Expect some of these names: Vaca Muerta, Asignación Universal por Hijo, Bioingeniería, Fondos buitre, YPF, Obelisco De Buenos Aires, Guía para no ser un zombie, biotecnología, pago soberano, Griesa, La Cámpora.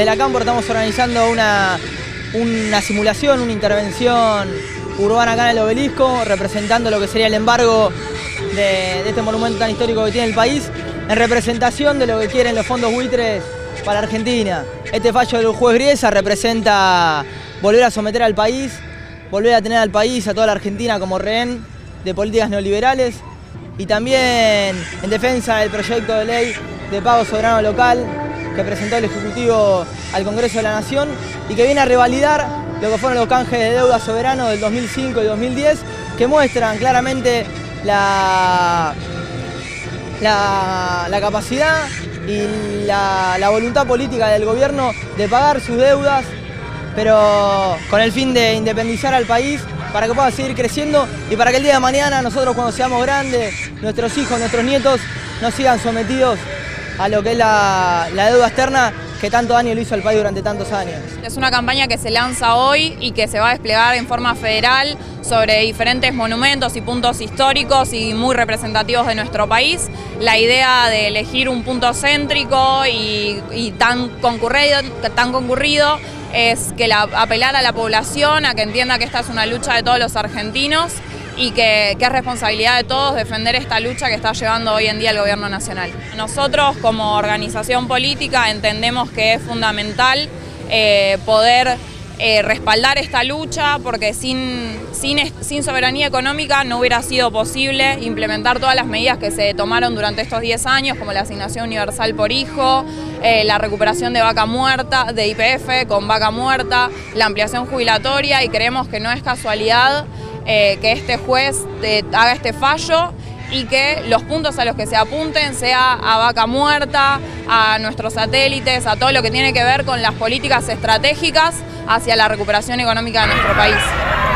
Desde La Cámpora estamos organizando una simulación, una intervención urbana acá en el obelisco, representando lo que sería el embargo de este monumento tan histórico que tiene el país, en representación de lo que quieren los fondos buitres para Argentina. Este fallo del juez Griesa representa volver a someter al país, volver a tener al país, a toda la Argentina como rehén de políticas neoliberales, y también en defensa del proyecto de ley de pago soberano local que presentó el Ejecutivo al Congreso de la Nación y que viene a revalidar lo que fueron los canjes de deuda soberano del 2005 y 2010, que muestran claramente la capacidad y la voluntad política del gobierno de pagar sus deudas, pero con el fin de independizar al país para que pueda seguir creciendo y para que el día de mañana nosotros, cuando seamos grandes, nuestros hijos, nuestros nietos, no sigan sometidos a lo que es la deuda externa que tanto daño le hizo al país durante tantos años. Es una campaña que se lanza hoy y que se va a desplegar en forma federal sobre diferentes monumentos y puntos históricos y muy representativos de nuestro país. La idea de elegir un punto céntrico y tan concurrido es que apelar a la población a que entienda que esta es una lucha de todos los argentinos y que es responsabilidad de todos defender esta lucha que está llevando hoy en día el Gobierno Nacional. Nosotros, como organización política, entendemos que es fundamental poder respaldar esta lucha, porque sin soberanía económica no hubiera sido posible implementar todas las medidas que se tomaron durante estos 10 años, como la Asignación Universal por Hijo, la recuperación de Vaca Muerta, de YPF con Vaca Muerta, la ampliación jubilatoria, y creemos que no es casualidad que este juez haga este fallo y que los puntos a los que se apunten sea a Vaca Muerta, a nuestros satélites, a todo lo que tiene que ver con las políticas estratégicas hacia la recuperación económica de nuestro país.